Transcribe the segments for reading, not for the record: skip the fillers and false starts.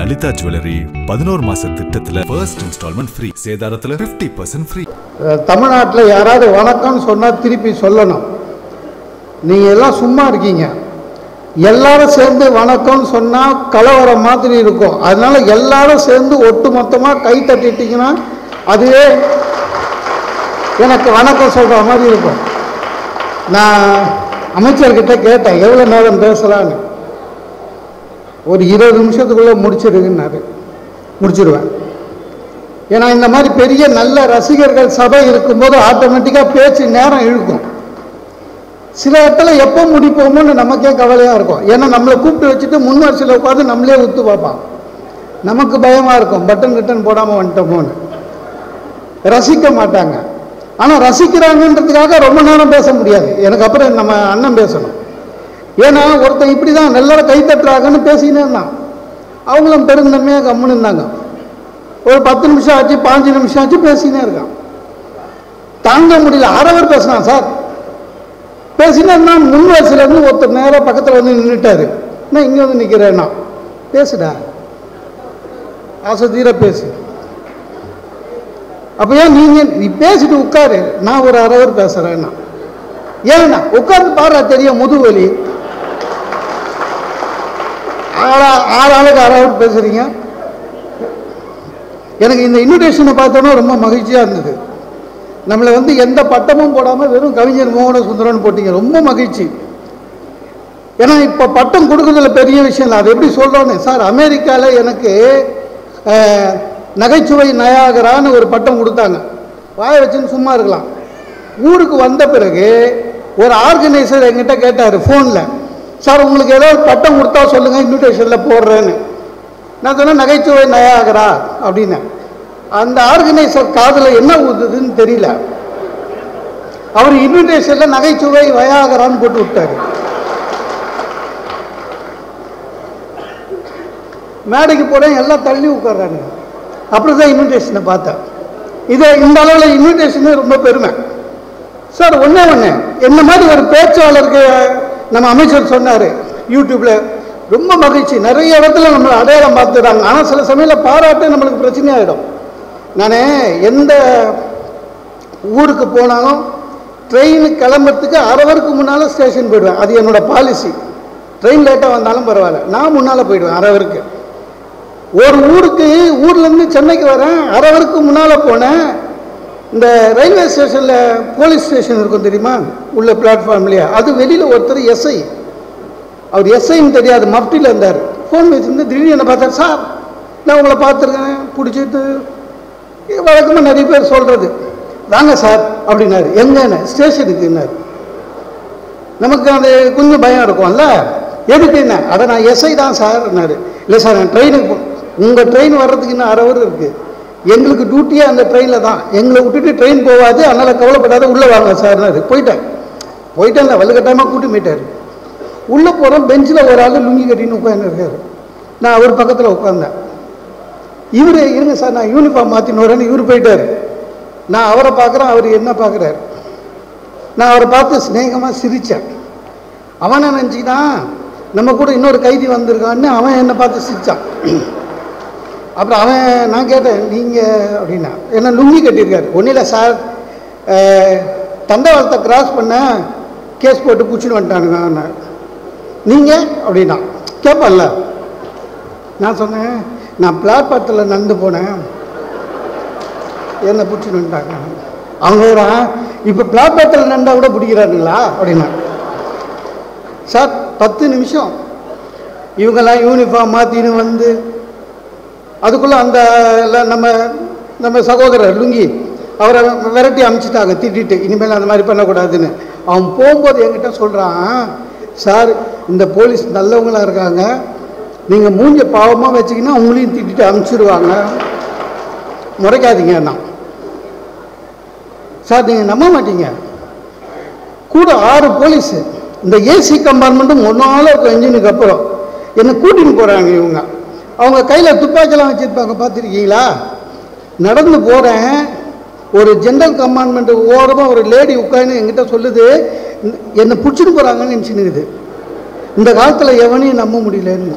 Lalitha Jewelry, 11 மாச திட்டத்துல first installment free. சேதாரத்துல 50% free. தமிழ்நாட்டுல யாராவது வணக்கம் சொன்னா திருப்பி சொல்லணும். நீங்க எல்லாம் சும்மா இருக்கீங்க. எல்லாரும் சேர்ந்து வணக்கம் சொன்னா கலவர மாதிரி இருக்கும். அதனால எல்லாரும் சேர்ந்து ஒட்டுமொத்தமா கை தட்டிட்டீங்கன்னா அதுவே எனக்கு வணக்கம் சொல்ற மாதிரி இருக்கும். நான் அமைச்சர்கிட்ட கேட்டேன் எவ்வளவு நேரம் பேசலான்னு. ஒரு 20 நிமிஷத்துக்குள்ள முடிச்சிருவேன். ஏன்னா இந்த மாதிரி பெரிய நல்ல ரசிகர்கள் சபை இருக்கும்போது ஆட்டோமேட்டிக்கா பேச்சு நேரம் இழுக்கும். சில இடத்துல எப்போ முடிப்போமோன்னு நமக்கே கவலையாக இருக்கும். ஏன்னா நம்மளை கூப்பிட்டு வச்சுட்டு முன் வரிசையில் உட்காந்து நம்மளே உத்து பார்ப்பான். நமக்கு பயமாக இருக்கும் பட்டன் ரிட்டன் போடாமல் வந்துட்டோமோன்னு. ரசிக்க மாட்டாங்க. ஆனால் ரசிக்கிறாங்கன்றதுக்காக ரொம்ப நேரம் பேச முடியாது. எனக்கு அப்புறம் நம்ம அண்ணன் பேசணும். ஏன்னா ஒருத்தன் இப்படி தான் எல்லாரும் கைத்தட்டுறாங்கன்னு பேசினே இருந்தான். அவங்களும் பெருந்தன்மையாக கம்முன்னு இருந்தாங்க. ஒரு 10 நிமிஷம் ஆச்சு 5 நிமிஷம் ஆச்சு பேசினே இருக்கான். தாங்க முடியல. ஆறவர் பேசினான் சார். பேசினா நான் முன் வரிசையிலேருந்து ஒருத்தர் நேராக பக்கத்தில் வந்து நின்றுட்டாரு. நான் இங்கே வந்து நிற்கிறேன்னா பேசுடா ஆசை பேசு. அப்போ ஏன் நீ பேசிட்டு உட்காரு, நான் ஒரு அரவர் பேசுகிறேன்னா ஏன்னா உட்காந்து பாரு தெரியும் முதுவலி. ஆறு ஆளுக்கு அரவர் பேசுறீங்க. எனக்கு இந்த இன்விடேஷனை பார்த்தோன்னா ரொம்ப மகிழ்ச்சியாக இருந்தது. நம்மளை வந்து எந்த பட்டமும் போடாமல் வெறும் கவிஞர் மோகன சுந்தரன் போட்டிங்க. ரொம்ப மகிழ்ச்சி. ஏன்னா இப்போ பட்டம் கொடுக்குறதுல பெரிய விஷயம் இல்லை. அது எப்படி சொல்கிறோன்னு சார், அமெரிக்காவில் எனக்கு நகைச்சுவை நாயகரான்னு ஒரு பட்டம் கொடுத்தாங்க. வாய வச்சுன்னு சும்மா இருக்கலாம். ஊருக்கு வந்த பிறகு ஒரு ஆர்கனைசர் என்கிட்ட கேட்டார் ஃபோனில், சார் உங்களுக்கு ஏதோ ஒரு பட்டம் கொடுத்தா சொல்லுங்கள் இன்விடேஷனில் போடுறேன்னு. நான் சொன்னேன் நகைச்சுவை நாயகரா அப்படின்னேன். அந்த ஆர்கனைசர் காதில் என்ன ஊதுதுன்னு தெரியல. அவர் இன்விடேஷனில் நகைச்சுவை வயாகரான்னு போட்டு விட்டார். மேடைக்கு போனேன், எல்லாம் தள்ளி உட்கார்றாங்க. அப்படி தான் இன்விடேஷனை பார்த்தேன். இதை இந்த அளவில் இன்விடேஷனே ரொம்ப பெருமை சார். ஒன்று என்ன மாதிரி ஒரு பேச்சாளருக்கு நம்ம அமைச்சர் சொன்னார் யூடியூப்பில். ரொம்ப மகிழ்ச்சி. நிறைய இடத்துல நம்மளை அடையாளம் பார்த்துடுறாங்க. ஆனால் சில சமயம் பாராட்டு நம்மளுக்கு பிரச்சனையாகிடும். நான் எந்த ஊருக்கு போனாலும் ட்ரெயினுக்கு கிளம்புறதுக்கு அரவருக்கு முன்னால் ஸ்டேஷன் போயிடுவேன். அது என்னோடய பாலிசி. ட்ரெயின் லேட்டாக வந்தாலும் பரவாயில்ல, நான் முன்னால் போயிடுவேன் அரவருக்கு. ஒரு ஊர்லேருந்து சென்னைக்கு வரேன், அரவருக்கு முன்னால் போனேன். இந்த ரயில்வே ஸ்டேஷனில் போலீஸ் ஸ்டேஷன் இருக்கும் தெரியுமா, உள்ள பிளாட்ஃபார்ம்லையே. அது வெளியில் ஒருத்தர் எஸ்ஐ, அவர் எஸ்ஐன்னு தெரியாது, மப்டியில் இருந்தார். ஃபோன் வச்சுருந்து திடீர்னு என்னை பார்த்தார். சார் நான் உங்களை பார்த்துருக்கேன் பிடிச்சிட்டு வழக்கமாக நிறைய பேர் சொல்கிறது வாங்க சார் அப்படின்னாரு. எங்கன்னு ஸ்டேஷனுக்குன்னாரு. நமக்கு அது கொஞ்சம் பயம் இருக்கும்ல, எதுக்குன்னா அதை நான் எஸ்ஐ தான் சார்னாரு. இல்லை சார் நான் ட்ரெயினுக்கு போ. உங்கள் ட்ரெயின் வர்றதுக்கு இன்னும் அரை ஹவர் இருக்குது. எங்களுக்கு டியூட்டியே அந்த ட்ரெயினில் தான். எங்களை விட்டுட்டு ட்ரெயின் போகாது, அதனால் கவலைப்படாத உள்ளே வாங்க சார்னாரு. போயிட்டேன் வலுக்கட்டாயமாக கூட்டி போயிட்டார். உள்ளே போகிறோம். பெஞ்சில் ஒரு ஆள் லுங்கி கட்டின்னு உட்காந்துருக்காரு. நான் அவர் பக்கத்தில் உட்காந்தேன். இவர் இருங்க சார் நான் யூனிஃபார்ம் மாற்றின்னு வரேன்னு இவர் போயிட்டார். நான் அவரை பார்க்குறேன், அவர் என்ன பார்க்குறாரு. நான் அவரை பார்த்து ஸ்நேகமாக சிரித்தேன். அவனை நினச்சிக்கினா நம்ம கூட இன்னொரு கைதி வந்திருக்கான்னு அவன் என்னை பார்த்து சிரித்தான். அப்புறம் அவன் நான் கேட்டேன் நீங்கள் அப்படின்னா என்ன லுங்கி கட்டியிருக்காரு. ஒன்றும் இல்லை சார் தண்டவாளத்தை கிராஸ் பண்ண கேஸ் போட்டு பிடிச்சின்னு வந்துட்டானுங்க நீங்கள் அப்படின்னா கேட்பல்ல. நான் சொன்னேன் நான் பிளாட்பாரத்தில் நடந்து போனேன், என்ன பிடிச்சின்னு வந்துட்டாங்க. அவங்க வேற இப்போ பிளாட்பாரத்தில் நடந்தால் கூட பிடிக்கிறாருங்களா அப்படின்னா சார் 10 நிமிஷம் இவங்கெல்லாம் யூனிஃபார்ம் மாற்றின்னு வந்து அதுக்குள்ளே அந்த நம்ம நம்ம சகோதரர் லுங்கி அவரை விரட்டி அமிச்சிட்டாங்க திட்டிட்டு இனிமேல் அந்த மாதிரி பண்ணக்கூடாதுன்னு. அவன் போகும்போது என்கிட்ட சொல்கிறான் சார் இந்த போலீஸ் நல்லவங்களாக இருக்காங்க, நீங்கள் மூஞ்ச பாவமாக வச்சிங்கன்னா அவங்களையும் திட்டிட்டு அனுப்பிச்சிடுவாங்க, முறைக்காதீங்க. நான் சார் நீங்கள் நம்ப மாட்டீங்க கூட 6 போலீஸு இந்த ஏசி கம்பார்ட்மெண்ட்டும் ஒன்றால் ஒரு இன்ஜினுக்கு அப்புறம் என்னை கூட்டின்னு போகிறாங்க. இவங்க அவங்க கையில் துப்பாக்கிலாம் வச்சுருப்பாங்க பார்த்துருக்கீங்களா. நடந்து போகிறேன். ஒரு ஜென்ரல் கம்பார்ட்மெண்ட் ஓரமாக ஒரு லேடி உட்காந்து என்கிட்ட சொல்லுது என்னை பிடிச்சிட்டு போகிறாங்கன்னு நினச்சின்னு இருக்குது. இந்த காலத்தில் எவனையும் நம்ப முடியலன்னு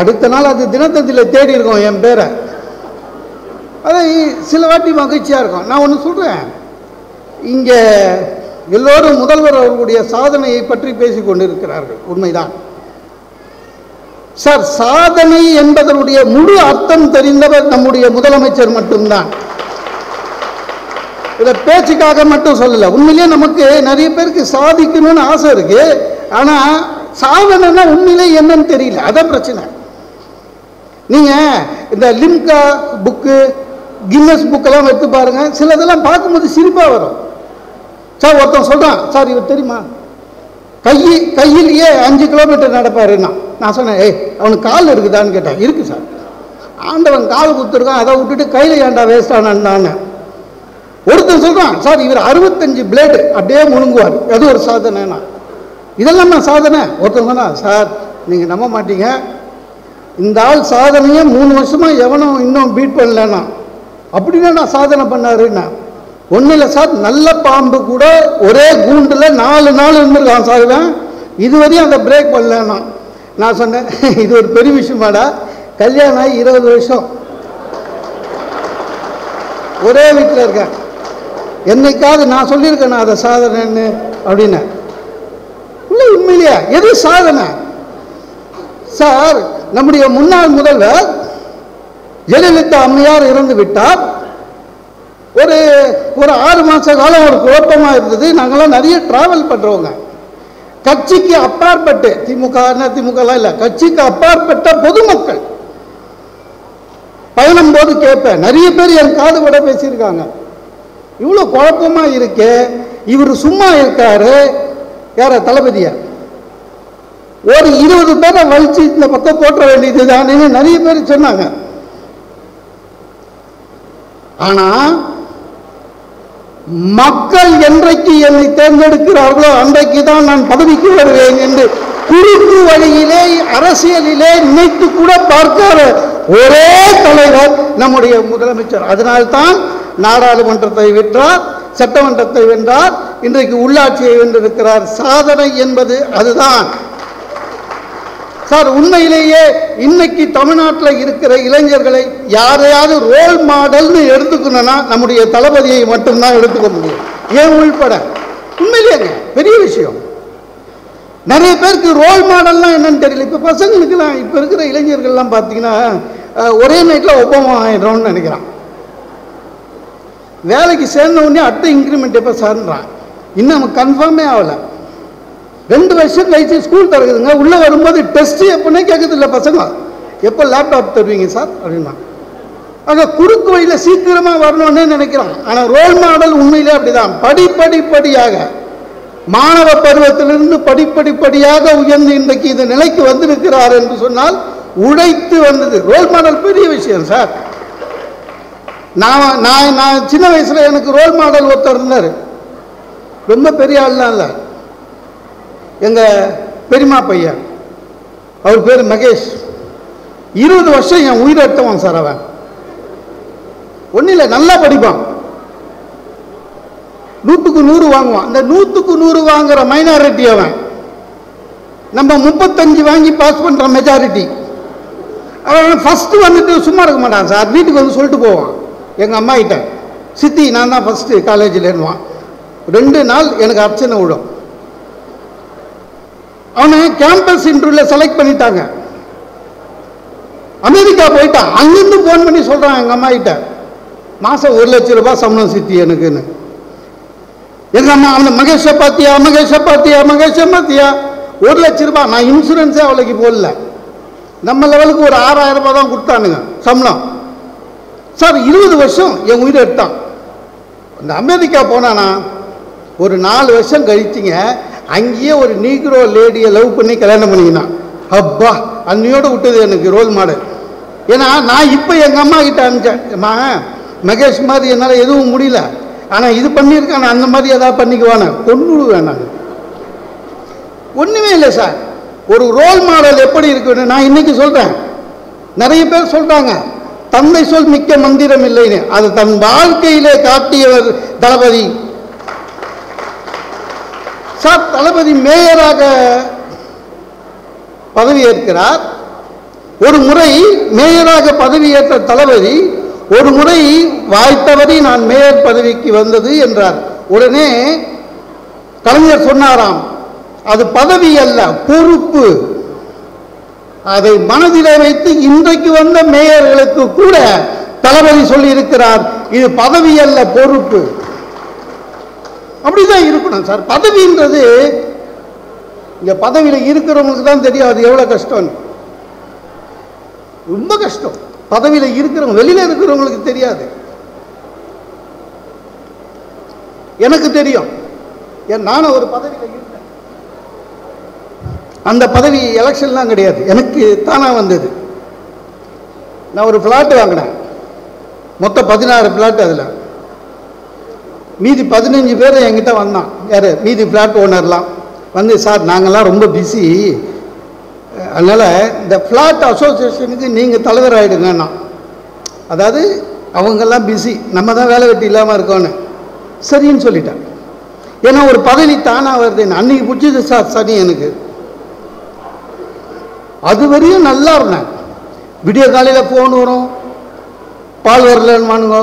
அடுத்த நாள் அது தினத்தந்தியில் தேடி இருக்கோம் என் பேரை. அது சில வாட்டி மகிழ்ச்சியாக இருக்கும். நான் ஒன்று சொல்கிறேன், இங்கே எல்லோரும் முதல்வர் அவர்களுடைய சாதனையை பற்றி பேசி கொண்டிருக்கிறார்கள். உண்மைதான் சார், சாதனை என்பதனுடைய முழு அர்த்தம் தெரிந்தவர் நம்முடைய முதலமைச்சர் மட்டும்தான். இதை பேச்சுக்காக மட்டும் சொல்லலை. உண்மையிலேயே நமக்கு நிறைய பேருக்கு சாதிக்கணும்னு ஆசை இருக்கு, ஆனால் சாதனைன்னா உண்மையிலேயே என்னன்னு தெரியல. அதான் பிரச்சனை. நீங்கள் இந்த லிம்கா புக்கு, கின்னஸ் புக்கெல்லாம் வைத்து பாருங்க, சிலதெல்லாம் பார்க்கும்போது சிரிப்பாக வரும். சார் ஒருத்தன் சொல்கிறான், சார் இவர் தெரியுமா கையிலேயே 5 கிலோமீட்டர் நடப்பாருன்னா, நான் சொன்னேன், ஏய் அவனுக்கு கால் இருக்குதான்னு கேட்டான். இருக்குது சார். ஆண்டவன் கால் கொடுத்துருக்கான், அதை விட்டுட்டு கையில் ஏண்டா வேஸ்ட் ஆனான்னு ஒருத்தர் சொல்கிறான். சார் இவர் 65 பிளேடு அப்படியே முழுங்குவார், அது ஒரு சாதனைனா. இதெல்லாம் நான் சாதனை. ஒருத்தர் சொன்னால், சார் நீங்கள் நம்ப மாட்டீங்க, இந்த ஆள் சாதனையே 3 வருஷமாக எவனும் இன்னும் பீட் பண்ணலன்னா. அப்படின்னா நான் சாதனை பண்ணாருன்னா ஒன்றும் இல்லை சார், நல்ல பாம்பு கூட ஒரே கூண்டில் 4 நாள் இருந்திருக்கான் சாகுவேன், இதுவரையும் அதை பிரேக் பண்ணலன்னா. நான் சொன்னேன், இது ஒரு பெரிய விஷயமாடா, கல்யாணம் ஆகி 20 வருஷம் ஒரே வீட்டில் இருக்கேன், என்னைக்காவது நான் சொல்லியிருக்கேன் நான் அதை சாதனைன்னு அப்படின்னு? இல்லை, உண்மையிலேயே எது சாதனை சார்? நம்முடைய முன்னாள் முதல்வர் ஜெயலலிதா அம்மையார் இறந்து விட்டார். ஒரு 6 மாத காலம் ஒரு குழப்பமாக இருந்தது. நாங்கள்லாம் நிறைய ட்ராவல் பண்ணுறவங்க. கட்சிக்கு அப்பாற்பட்டு, திமுகலாம் இல்லை, கட்சிக்கு அப்பாற்பட்ட பொதுமக்கள் பயணம் போது கேட்பேன். நிறைய பேர் என் காது விட பேசியிருக்காங்க, இவ்வளோ குழப்பமாக இருக்கு, இவர் சும்மா இருக்காரு. யார தளபதியா? ஒரு 20 பேரை வலிச்சு இந்த பக்கம் போற்ற வேண்டியது தான் நிறைய பேர் சொன்னாங்க. ஆனால் மக்கள் என்றைக்கு என்னை தேர்ந்தெடுக்கிறார்களோ அன்றைக்கு தான் நான் பதவிக்கு வருவேன் என்று குறுக்கு வழியிலே அரசியலிலே நினைத்து கூட பார்க்காத ஒரே தலைவர் நம்முடைய முதலமைச்சர். அதனால்தான் நாடாளுமன்றத்தை வென்றார், சட்டமன்றத்தை வென்றார், இன்றைக்கு உள்ளாட்சியை வென்றிருக்கிறார். சாதனை என்பது அதுதான் சார். உண்மையிலேயே இன்னைக்கு தமிழ்நாட்டில் இருக்கிற இளைஞர்களை யாரையாவது ரோல் மாடல்னு எடுத்துக்கணும்னா நம்முடைய தளபதியை மட்டும்தான் எடுத்துக்க முடியும், ஏன் உள்பட. உண்மையிலேயே பெரிய விஷயம். நிறைய பேருக்கு ரோல் மாடல்லாம் என்னன்னு தெரியல. இப்போ பசங்களுக்குலாம், இப்போ இருக்கிற இளைஞர்கள்லாம் பார்த்தீங்கன்னா ஒரே நைட்டில் ஒப்பமா ஆயிடுறோம்னு நினைக்கிறான். வேலைக்கு சேர்ந்த உடனே அடுத்த இன்க்ரிமெண்ட் எப்போ சார்ன்றான், இன்னும் நம்ம கன்ஃபார்மே ஆகலை. 2 வருஷம் கழிச்சு ஸ்கூல் திறக்குதுங்க, உள்ளே வரும்போது டெஸ்ட்டு எப்போன்னே கேட்குறதில்ல பசங்க. எப்போ லேப்டாப் தருவீங்க சார் அப்படின்னா, ஆக குறுக்கு வழியில் சீக்கிரமாக வரணும்னே நினைக்கிறான். ஆனால் ரோல் மாடல் உண்மையிலே அப்படிதான். படிப்படியாக மாணவ பருவத்திலிருந்து படிப்படியாக உயர்ந்து இன்றைக்கு இந்த நிலைக்கு வந்திருக்கிறார் என்று சொன்னால் உழைத்து வந்தது. ரோல் மாடல் பெரிய விஷயம் சார். நான் சின்ன வயசில் எனக்கு ரோல் மாடல் ஒருத்தர் இருந்தார். ரொம்ப பெரிய ஆள்லாம் இல்லை, எங்கள் பெரியம்மா பையன், அவர் பேர் மகேஷ். 20 வருஷம் என் உயிரை எடுத்தவன் சார். அவன் ஒன்றும் இல்லை, நல்லா படிப்பான், 100க்கு 100 வாங்குவான். இந்த 100க்கு 100 வாங்குற மைனாரிட்டி அவன், நம்ம 35 வாங்கி பாஸ் பண்ணுற மெஜாரிட்டி. அவன் ஃபஸ்ட்டு வந்துட்டு சும்மா இருக்க மாட்டான் சார். வீட்டுக்கு வந்து சொல்லிட்டு போவான் எங்கள் அம்மா கிட்ட, சித்தி நான் தான் ஃபஸ்ட்டு காலேஜில்ன்னுவான். 2 நாள் எனக்கு அர்ச்சனை விடும். அவனை கேம்பஸ் இன்டர்வியூவில் செலக்ட் பண்ணிட்டாங்க, அமெரிக்கா போயிட்டான். அங்கேருந்து ஃபோன் பண்ணி சொல்கிறான் எங்கள் அம்மா கிட்ட, மாதம் 1 லட்ச ரூபாய் சம்பளம் சித்தி எனக்குன்னு. எங்கள் அம்மா, அவனை மகேஷை பார்த்தியா, மகேஷை பார்த்தியா, மகேஷை பார்த்தியா? 1 லட்ச ரூபாய். நான் இன்சூரன்ஸே அவளுக்கு போடல, நம்ம லெவலுக்கு ஒரு 6000 ரூபாய் தான் கொடுத்தானுங்க சம்பளம் சார். 20 வருஷம் என் உயிரை எடுத்தான். அந்த அமெரிக்கா போனானா, ஒரு 4 வருஷம் கழிச்சிங்க, அங்கேயே ஒரு நீக்ரோ லேடியை லவ் பண்ணி கல்யாணம் பண்ணிக்கினான். அப்பா, அன்னையோடு விட்டது எனக்கு ரோல் மாடல். ஏன்னா நான் இப்போ எங்கள் அம்மா கிட்ட அனுப்பிச்சேன்மா, மகேஷ் மாதிரி என்னால் எதுவும் முடியல, ஆனால் இது பண்ணியிருக்கேன், நான் அந்த மாதிரி எதாவது பண்ணிக்குவானே, கொண்டுடுவேன் நான். ஒன்றுமே இல்லை சார். ஒரு ரோல் மாடல் எப்படி இருக்குன்னு நான் இன்றைக்கி சொல்கிறேன். நிறைய பேர் சொல்கிறாங்க தந்தை சொல் மிக்க மந்திரம் இல்லைன்னு. அது தன் வாழ்க்கையிலே காட்டியவர் தளபதி சார். தளபதி மேயராக பதவியேற்கிறார், ஒரு முறை மேயராக பதவியேற்ற தளபதி ஒரு முறை வாய்த்தவரை நான் மேயர் பதவிக்கு வந்தது என்றார். உடனே கலைஞர் சொன்னாராம், அது பதவி அல்ல, பொறுப்பு. அதை மனதிலே வைத்து இன்றைக்கு வந்த மேயர்களுக்கு கூட தளபதி சொல்லி இருக்கிறார், இது பதவி அல்ல பொறுப்பு. அப்படிதான் இருக்கணும் சார். பதவின்றது இங்க பதவியில இருக்கிறவங்களுக்கு தான் தெரியும் அது எவ்வளவு கஷ்டம், ரொம்ப கஷ்டம். பதவியில இருக்கிறவங்க, வெளியில இருக்கிறவங்களுக்கு தெரியாது. எனக்கு தெரியும், நானும் ஒரு பதவியில் இருந்தேன். அந்த பதவி எலெக்ஷன்லாம் கிடையாது, எனக்கு தானா வந்தது. நான் ஒரு பிளாட் வாங்கினேன், மொத்தம் 16 பிளாட். அதில் மீதி 15 பேர் என்கிட்ட வந்தான். யார்? மீதி பிளாட் ஓனர்லாம் வந்து, சார் நாங்கள்லாம் ரொம்ப பிஸி, அதனால் இந்த பிளாட் அசோசியேஷனுக்கு நீங்கள் தலைவர் ஆகிடுங்கண்ணா. அதாவது அவங்கெல்லாம் பிஸி, நம்ம தான் வேலை வெட்டி இல்லாமல் இருக்கோன்னு சரின்னு சொல்லிட்டேன். ஏன்னா ஒரு பதவி தானாக வருது. அன்னைக்கு பிடிச்சது சார் சனி எனக்கு. அது வரையும் நல்லா இருந்தேன். விடிய காலையில் ஃபோன் வரும், பால் வரலன்னுவானுங்க,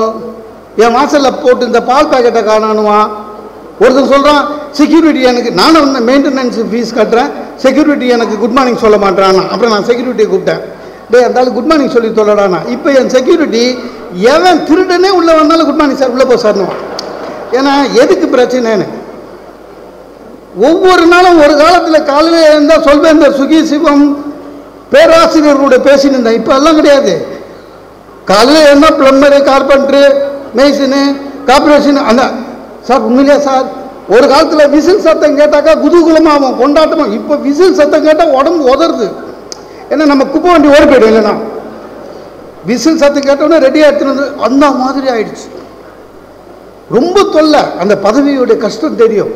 என் வாசலில் போட்டு இந்த பால் பாக்கெட்டை காணணுவான். ஒருத்தர் சொல்கிறான் செக்யூரிட்டி எனக்கு, நானும் இந்த மெயின்டெனன்ஸ் ஃபீஸ் கட்டுறேன், செக்யூரிட்டி எனக்கு குட் மார்னிங் சொல்ல மாட்டானா. அப்புறம் நான் செக்யூரிட்டியை கூப்பிட்டேன், டே இருந்தாலும் குட் மார்னிங் சொல்லி சொல்லடானா. இப்போ என் செக்யூரிட்டி எவன் திருடனே உள்ளே வந்தாலும் குட் மார்னிங் சார், உள்ளே போ சார்னுவான். ஏன்னா எதுக்கு பிரச்சனைன்னு. ஒவ்வொரு நாளும் ஒரு காலத்தில் காலையில் இருந்தால் சொல்வேன், இந்த சுகி சிவம் பேராசிரியர்களோட பேசின்னு இருந்தேன். இப்போ எல்லாம் கிடையாது. காலையில் இருந்தால் பிளம்பரு, கார்பெண்ட்ரு, மேசினு, கார்பரேஷன். அந்த சார் உண்மையிலே சார், ஒரு காலத்தில் விசில் சத்தம் கேட்டாக்கா குதூகுலமாகவும் கொண்டாட்டமாக. இப்போ விசில் சத்தம் கேட்டால் உடம்பு உதறுது. ஏன்னா நம்ம குப்பை வண்டி ஓடி போய்டும். இல்லைன்னா விசில் சத்தம் கேட்டோன்னா ரெடியாக எடுத்துனது. அந்த மாதிரி ஆயிடுச்சு. ரொம்ப தொல்லை. அந்த பதவியோடைய கஷ்டம் தெரியும்.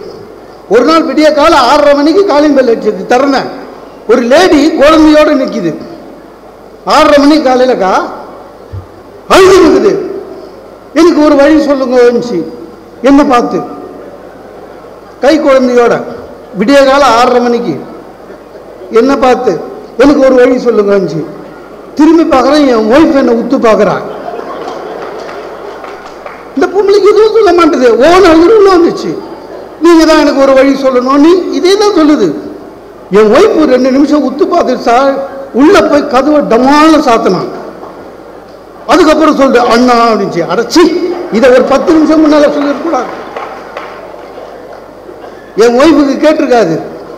ஒரு நாள் விடிய காலம் 6:30 மணிக்கு காலிங் பெல் அடிச்சது. திறந்தேன், ஒரு லேடி குழந்தையோடு நிற்கிது. 6:30 மணிக்கு காலையிலக்கா அழுது இருக்குது, எனக்கு ஒரு வழி சொல்லுங்க வந்துச்சு. என்ன பார்த்து கை குழந்தையோட விடிய காலம் 6:30 மணிக்கு என்ன பார்த்து எனக்கு ஒரு வழி சொல்லுங்க வந்துச்சு. திரும்பி பார்க்குறேன், என் ஒய்ஃப் என்னை உத்து பார்க்குறான். இந்த பொம்பளைக்கு எதுவும் சொல்ல மாட்டேது. ஓன் அழுதுன்னு வந்துச்சு, நீங்கள் தான் எனக்கு ஒரு வழி சொல்லணும். நீ இதே தான் சொல்லுது. என் ஒய்ஃப் ஒரு 2 நிமிஷம் உத்து பார்த்துட்டு சார் உள்ளே போய் கதவை டமான சாத்தினான். அதுக்கப்புறம் சொல்ற அண்ணா அப்படின்ச்சு. அடைச்சி இதை ஒரு 10 நிமிஷம் முன்னால சொல்லிருக்கூடாது. என் ஒய்ஃபுக்கு கேட்டிருக்காது.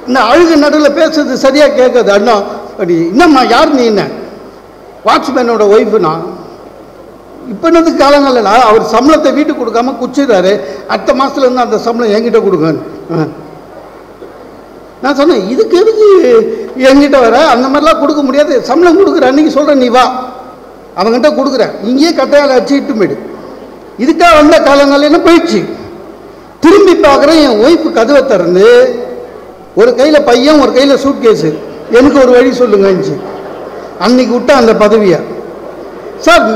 இந்த அழுக நடுவில் பேசுறது சரியா கேட்காது. அண்ணா அப்படி என்னம்மா, யார் நீ? என்ன வாட்ச்மேனோட ஒய்ஃபுனா. இப்போ என்னது காலங்கள்லா அவர் சம்பளத்தை வீட்டுக்கு கொடுக்காம குச்சிடுறாரு. அடுத்த மாசத்துல இருந்து அந்த சம்பளம் என்கிட்ட கொடுங்கன்னு நான் சொன்னேன். இதுக்கு எதுக்கு என்கிட்ட வர? அந்த மாதிரிலாம் கொடுக்க முடியாது. சம்பளம் கொடுக்குற அன்னைக்கு சொல்ற, நீ வா அவங்ககிட்ட கொடுக்குறேன், இங்கேயே கட்டையால் அடிச்சு இட்டு போயிடு. இதுக்காக வந்த காலங்களில் போயிடுச்சு. திரும்பி பார்க்குறேன், என் ஒய்ஃபு கதவை திறந்து ஒரு கையில் பையன், ஒரு கையில் சூட் கேஸு. எனக்கு ஒரு வழி சொல்லுங்கச்சு. அன்னைக்கு விட்டா அந்த பதவியை. சார்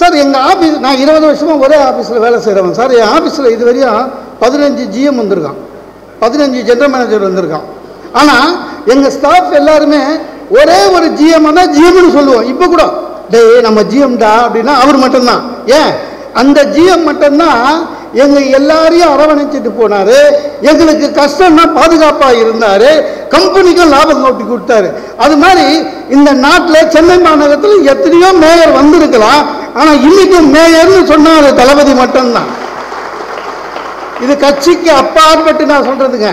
சார் எங்கள் ஆஃபீஸ், நான் 20 வருஷமாக ஒரே ஆஃபீஸில் வேலை செய்கிறவன் சார். என் ஆஃபீஸில் இது வரையும் 15 GM வந்திருக்கான், 15 ஜெனரல் மேனேஜர் வந்திருக்கான். ஆனால் எங்கள் ஸ்டாஃப் எல்லாருமே ஒரே ஒரு GM தான் GMன்னு சொல்லுவோம். இப்போ கூட டே நம்ம GMடா அப்படின்னா அவர் மட்டும்தான். ஏன் அந்த GM மட்டும்தான் எங்கள் எல்லாரையும் அரவணைச்சிட்டு போனார். எங்களுக்கு கஷ்டம்னா பாதுகாப்பாக இருந்தார். கம்பெனிக்கும் லாபம் நோட்டி கொடுத்தாரு. அது மாதிரி இந்த நாட்டில் சென்னை மாநகரத்தில் எத்தனையோ மேயர் வந்திருக்கலாம். ஆனால் இன்றைக்கும் மேயர்னு சொன்னால் அது தளபதி மட்டும்தான். இது கட்சிக்கு அப்பாற்பட்டு நான் சொல்கிறதுங்க,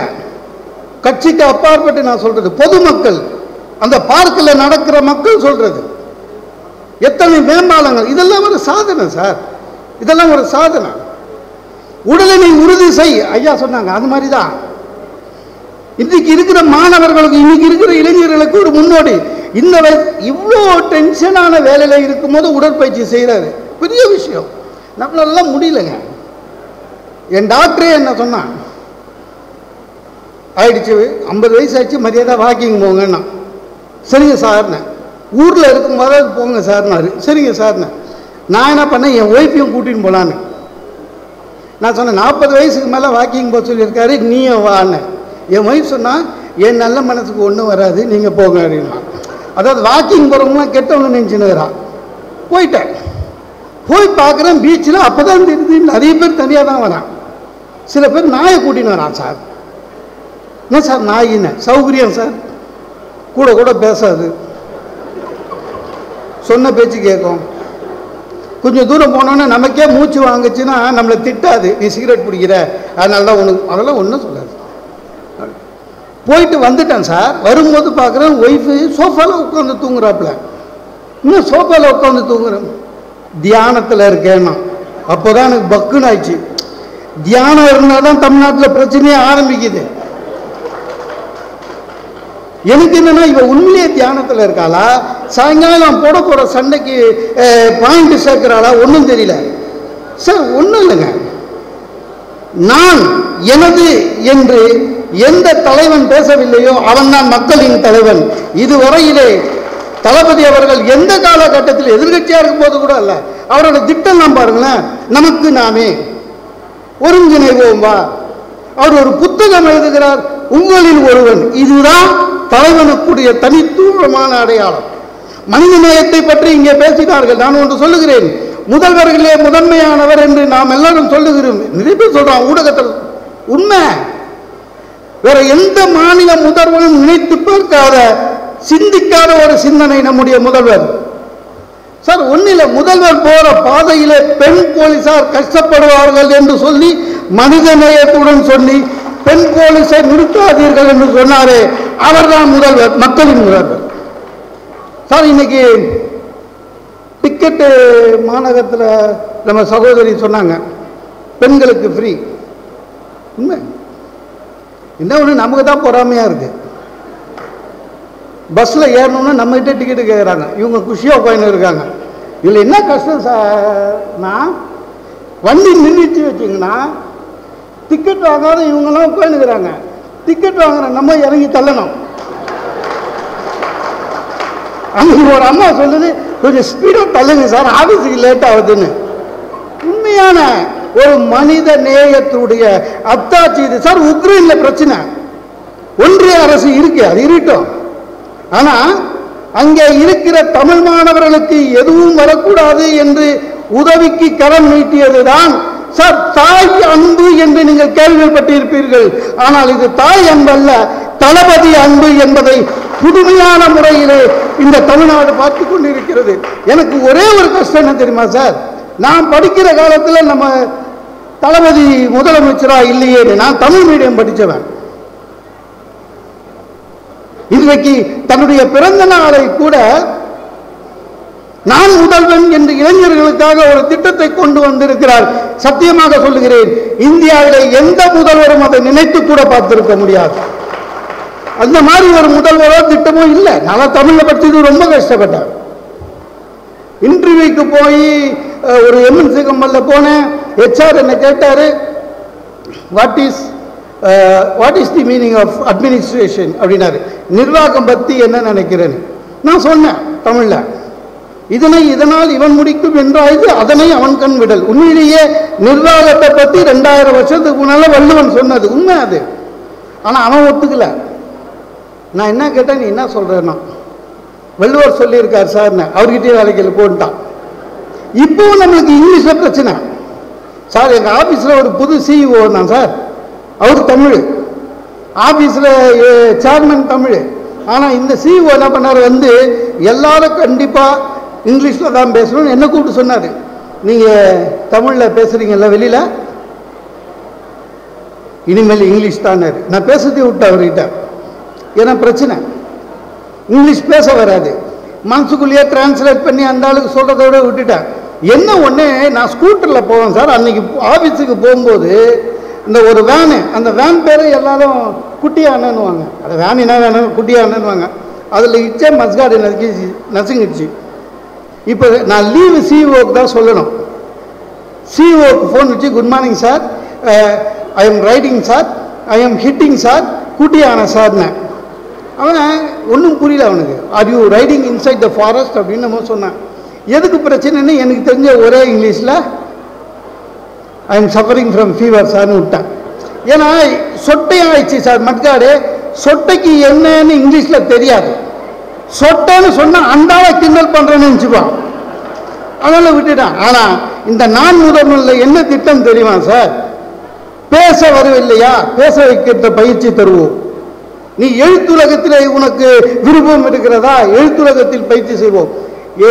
கட்சிக்கு அப்பாற்பட்டு நான் சொல்கிறது, பொதுமக்கள், அந்த பார்க்கில் நடக்கிற மக்கள் சொல்கிறது. எத்தனை மேம்பாலங்கள், இதெல்லாம் ஒரு சாதனை சார், இதெல்லாம் ஒரு சாதனை. உடலினை உறுதி செய் ஐயா சொன்னாங்க. அது மாதிரி தான் இன்றைக்கு இருக்கிற மாணவர்களுக்கு, இன்னைக்கு இருக்கிற இளைஞர்களுக்கு ஒரு முன்னோடி. இந்த இவ்வளோ டென்ஷனான வேலையில இருக்கும்போது உடற்பயிற்சி செய்கிறாரு, பெரிய விஷயம். நம்மளெல்லாம் முடியலைங்க. என் டாக்டரே என்ன சொன்னான், ஆயிடுச்சு 50 வயசு ஆயிடுச்சு, மரியாதை வாக்கிங் போங்கன்னா. சரிங்க சார்ண்ண, ஊரில் இருக்கும்போது போங்க சார்னாரு. சரிங்க சார்ண்ண. நான் என்ன பண்ணேன், என் ஒய்ஃபையும் கூட்டின்னு போகலான்னு நான் சொன்னேன். 40 வயசுக்கு மேலே வாக்கிங் போக சொல்லியிருக்காரு, நீயும் வாண்ண. என் ஒய்ஃப் சொன்னால், என் நல்ல மனசுக்கு ஒன்றும் வராது, நீங்கள் போங்க அப்படின்னா. அதாவது வாக்கிங் போகிறவங்களாம் கெட்டவங்க நினச்சினுக்கிறான். போயிட்டேன், போய் பார்க்குறேன் பீச்சில். அப்போ தான் தெரியுது நிறைய பேர் தனியாக தான் வரான். சில பேர் நாயை கூட்டின்னு வரான். சார் என்ன சார் நாயின்னு சௌகரியம் சார், கூட கூட பேசாது, சொன்ன பேச்சு கேட்கும். கொஞ்சம் தூரம் போனோன்னா நமக்கே மூச்சு வாங்குச்சுன்னா நம்மளை திட்டாது, நீ சிகரெட் பிடிக்கிற அதனால தான் உனக்கு, அதெல்லாம் ஒன்றும் சொல்லாது. போயிட்டு வந்துட்டேன் சார். வரும்போது பார்க்குறேன் ஒய்ஃபு சோஃபாவில் உட்காந்து தூங்குறாப்புல. இன்னும் சோஃபாவில் உட்காந்து தூங்குறேன், தியானத்தில் இருக்கேன்னா. அப்போ தான் எனக்கு பக்குன்னு ஆயிடுச்சு. தியானம் இருந்தால் தான் தமிழ்நாட்டில் பிரச்சனையே ஆரம்பிக்குது. எனக்கு என்னன்னா இவன் உண்மையிலேயே தியானத்தில் இருக்காளா, சாயங்காலம் போட போகிற சண்டைக்கு பாயிண்ட் சேர்க்கிறாளா, ஒன்றும் தெரியல சார். ஒன்றும் இல்லைங்க, நான் எனது என்று எந்த தலைவன் பேசவில்லையோ அவன் தான் மக்களின் தலைவன். இதுவரையிலே தளபதி அவர்கள் எந்த காலகட்டத்தில் எதிர்கட்சியாக இருக்கும்போது கூட அல்ல, அவரோட திட்டம் நான் பாருங்களேன், நமக்கு நாமே ஒருங்கிணைவோம் வா. அவர் ஒரு புத்தகம் எழுதுகிறார், உங்களில் ஒருவன். இதுதான் தலைவனுக்குரிய தனித்துவமான அடையாளம். மனிதநேயத்தை பற்றி இங்கே பேசினார்கள். நான் ஒன்று சொல்லுகிறேன், முதல்வர்களே முதன்மையானவர் என்று நாம் எல்லாரும் சொல்லுகிறோம். நிறைய பேர் சொல்றான் ஊடகத்தில், உண்மை. வேற எந்த மாநில முதல்வரும் நினைத்து பார்க்காத சிந்திக்காத ஒரு சிந்தனை நம்முடைய முதல்வர் சார். ஒன்னில முதல்வர் போற பாதையிலே பெண் போலீசார் கஷ்டப்படுவார்கள் என்று சொல்லி மனிதநேயத்துடன் சொல்லி பெண் போலீஸை நிறுத்தாதீர்கள் என்று சொன்னாரே அவர்தான் முதல்வர், மக்களின் முதல்வர் சார். இன்னைக்கு டிக்கெட்டு மாநகரத்தில் நம்ம சகோதரி சொன்னாங்க பெண்களுக்கு ஃப்ரீ. உண்மை என்ன ஒன்று, நமக்கு தான் பொறாமையாக இருக்குது. பஸ்ஸில் ஏறணும்னா நம்மகிட்ட டிக்கெட்டு கேட்குறாங்க, இவங்க குஷியாக உட்காந்து இருக்காங்க. இதில் என்ன கஷ்டம் சார்னா, வண்டி நின்றுச்சு வச்சிங்கன்னா டிக்கெட் வாங்காத இவங்கெல்லாம் உட்காந்துக்கிறாங்க. டிக்கெட் வாங்குற நம்ம இறங்கி தள்ளணும். அங்கே ஒரு அம்மா சொல்லுது, கொஞ்சம் ஸ்பீடாக தள்ளுங்க சார், ஆஃபீஸுக்கு லேட் ஆகுதுன்னு. உண்மையான ஒரு மனித நேயத்துடைய அத்தாட்சி இது சார். உக்ரைனில் பிரச்சனை, ஒன்றிய அரசு இருக்கு, அது இருக்கட்டும். ஆனால் அங்கே இருக்கிற தமிழ் மாணவர்களுக்கு எதுவும் வரக்கூடாது என்று உதவிக்கு கரம் நீட்டியதுதான் சார் தாய் அன்பு என்று நீங்கள் கேள்விப்பட்டிருப்பீர்கள். ஆனால் இது தாய் அன்பல்ல, தளபதி அன்பு என்பதை புதுமையான முறையிலே இந்த தமிழ்நாடு பார்த்து கொண்டிருக்கிறது. எனக்கு ஒரே ஒரு கஷ்டம் என்ன தெரியுமா சார், நான் படிக்கிற காலத்தில் நம்ம தளபதி முதலமைச்சராக இல்லையே. நான் தமிழ் மீடியம் படித்தவன். இன்றைக்கு தன்னுடைய பிறந்த நாளை கூட நான் முதல்வன் என்று இளைஞர்களுக்காக ஒரு திட்டத்தை கொண்டு வந்திருக்கிறார். சத்தியமாக சொல்லுகிறேன், இந்தியாவில் எந்த முதல்வரும் அதை நினைத்து கூட பார்த்திருக்க முடியாது. அந்த மாதிரி ஒரு முதல்வரோ திட்டமோ இல்லை. நான் தமிழில் படித்தது ரொம்ப கஷ்டப்பட்டேன். இன்டர்வியூக்கு போய் ஒரு எம்என்சி கம்பெனியில் போனேன். ஹெச்ஆர் என்னை கேட்டார், what is the meaning of administration அப்படின்னாரு. நிர்வாகம் பற்றி என்ன நினைக்கிறேன்னு நான் சொன்னேன் தமிழில். இதனை இதனால் இவன் முடிக்கும் என்றாய்து அதனை அவன் கண் விடல். உண்மையிலேயே நிர்வாகத்தை பற்றி 2000 வருஷத்துக்கு முன்னால் வள்ளுவன் சொன்னது உண்மை அது. ஆனால் அவன் ஒத்துக்கல. நான் என்ன கேட்டேன், நீ என்ன சொல்கிறேன்னா வள்ளுவர் சொல்லியிருக்கார் சார்னு அவர்கிட்டயே வேலைக்கில் போட்டான். இப்போவும் நம்மளுக்கு இங்கிலீஷில் பிரச்சனை சார். எங்கள் ஆஃபீஸில் ஒரு புது சிஇஓ தான் சார், அவர் தமிழ், ஆஃபீஸில் சேர்மன் தமிழ். ஆனால் இந்த சிஇஓ என்ன பண்ணார், வந்து எல்லாரும் கண்டிப்பாக இங்கிலீஷில் தான் பேசணும்னு என்ன கூப்பிட்டு சொன்னார். நீங்கள் தமிழில் பேசுகிறீங்கல்ல வெளியில், இனிமேல் இங்கிலீஷ் தானே. நான் பேசுறதே விட்டேன் அவர்கிட்ட. ஏன்னா பிரச்சனை, இங்கிலீஷ் பேச வராது. மனசுக்குள்ளேயே டிரான்ஸ்லேட் பண்ணி அந்த ஆளுக்கு சொல்கிறதோட விட்டுட்டேன். என்ன ஒன்று, நான் ஸ்கூட்டரில் போவேன் சார். அன்றைக்கி ஆஃபீஸுக்கு போகும்போது இந்த ஒரு வேனு, அந்த வேன் பேரை எல்லாரும் குட்டியானன்னுவாங்க. அந்த வேன் என்ன வேணும், குட்டியானன்னுவாங்க. அதில் இச்சே மஸ்காடு நசுங்கிடுச்சு. இப்போ நான் லீவு சிஇஓக்கு தான் சொல்லணும். சிஇஓக்கு ஃபோன் வச்சு, good morning sir, I am riding sir, I am hitting sir, கூட்டியான சார்னு. அவன் ஒன்றும் புரியல அவனுக்கு. Are you riding inside the forest அப்படின்னு நம்ம சொன்னான். எதுக்கு பிரச்சனைன்னு எனக்கு தெரிஞ்ச ஒரே இங்கிலீஷில் I am suffering from fever சார்னு விட்டான். ஏன்னா சொட்டையாகிடுச்சு சார். மட்காடு சொட்டைக்கு என்னன்னு இங்கிலீஷில் தெரியாது. சொட்டேன்னு சொன்னா அண்டாவை கிண்டல் பண்றேன்னு நினைச்சுக்கோ, அதனால விட்டுட்டான். ஆனா இந்த நான் முதல்ல என்ன திட்டம் தெரியுமா சார்? பேச வரவில்லையா, பேச வைக்கிற பயிற்சி தருவோம். நீ எழுத்துலகத்திலே உனக்கு விருப்பம் இருக்கிறதா, எழுத்துலகத்தில் பயிற்சி செய்வோம்.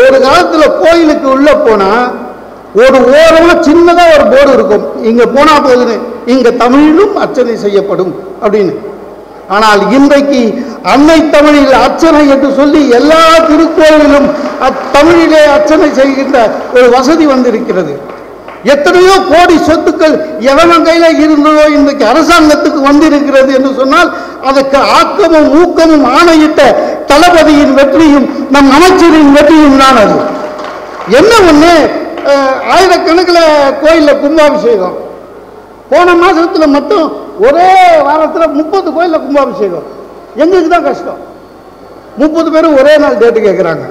ஒரு காலத்துல கோயிலுக்கு உள்ள போனா ஒரு ஓரமா சின்னதா ஒரு போர்டு இருக்கும், இங்க போனா போகுது, இங்க தமிழிலும் அர்ச்சனை செய்யப்படும் அப்படின்னு. ஆனால் இன்றைக்கு அன்னை தமிழில் அர்ச்சனை என்று சொல்லி எல்லா திருக்கோயிலும் தமிழிலே அர்ச்சனை செய்கின்ற ஒரு வசதி வந்திருக்கிறது. எத்தனையோ கோடி சொத்துக்கள் எவன் கையில இருந்ததோ இன்றைக்கு அரசாங்கத்துக்கு வந்திருக்கிறது என்று சொன்னால், அதற்கு ஆக்கமும் ஊக்கமும் ஆணையிட்ட தளபதியின் வெற்றியும் நம் அமைச்சரின் வெற்றியும் தான். அது என்ன ஒண்ணு, ஆயிரக்கணக்கில் கோயிலில் கும்பாபிஷேகம். போன மாசத்துல மட்டும் ஒரே வாரத்தில் 30 கோயிலில் கும்பாபிஷேகம். எங்களுக்கு தான் கஷ்டம், 30 பேரும் ஒரே நாள் டேட்டு கேட்குறாங்க.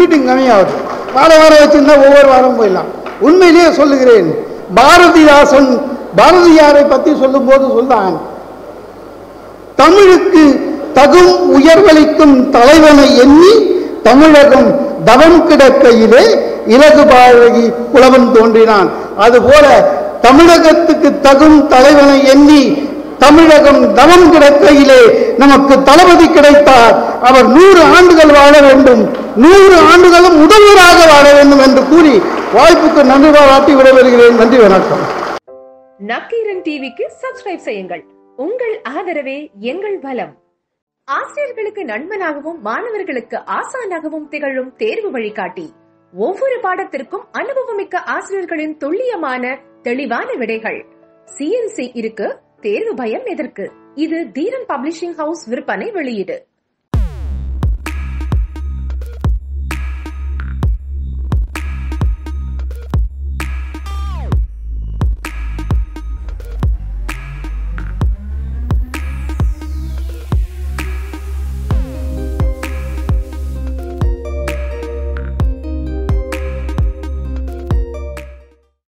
மீட்டிங் கம்மியாகுது, வார வாரம் வச்சுருந்தா ஒவ்வொரு வாரம் போயிடலாம். உண்மையிலேயே சொல்லுகிறேன், பாரதிதாசன் பாரதியாரை பற்றி சொல்லும் போது சொல்றான், தமிழுக்கு தகும் உயர்வளிக்கும் தலைவனை எண்ணி தமிழகம் தவம் கிடக்கையிலே இலகு பாழகி புலவன் தோன்றினான். அதுபோல தமிழகத்துக்கு தகும் தலைவனை எண்ணி தமிழகம் தவம் கிடக்கையிலே நமக்கு தளபதி கிடைத்தார். அவர் 100 ஆண்டுகள் வாழ வேண்டும், 100 ஆண்டுகளும் முதல்வராக வாழ வேண்டும் என்று கூறி வாய்ப்புக்கு நன்றி பாராட்டி விடைபெறுகிறேன். நன்றி, வணக்கம். நக்கீரன் டிவிக்கு சப்ஸ்கிரைப் செய்யுங்கள். உங்கள் ஆதரவே எங்கள் பலம். ஆசிரியர்களுக்கு நண்பனாகவும் மாணவர்களுக்கு ஆசானாகவும் திகழும் தேர்வு வழிகாட்டி. ஒவ்வொரு பாடத்திற்கும் அனுபவமிக்க ஆசிரியர்களின் துல்லியமான தெளிவான விடைகள். CNC இருக்கு, தேர்வு பயம் எதற்கு? இது தீரன் பப்ளிஷிங் ஹவுஸ் விற்பனை வெளியீடு.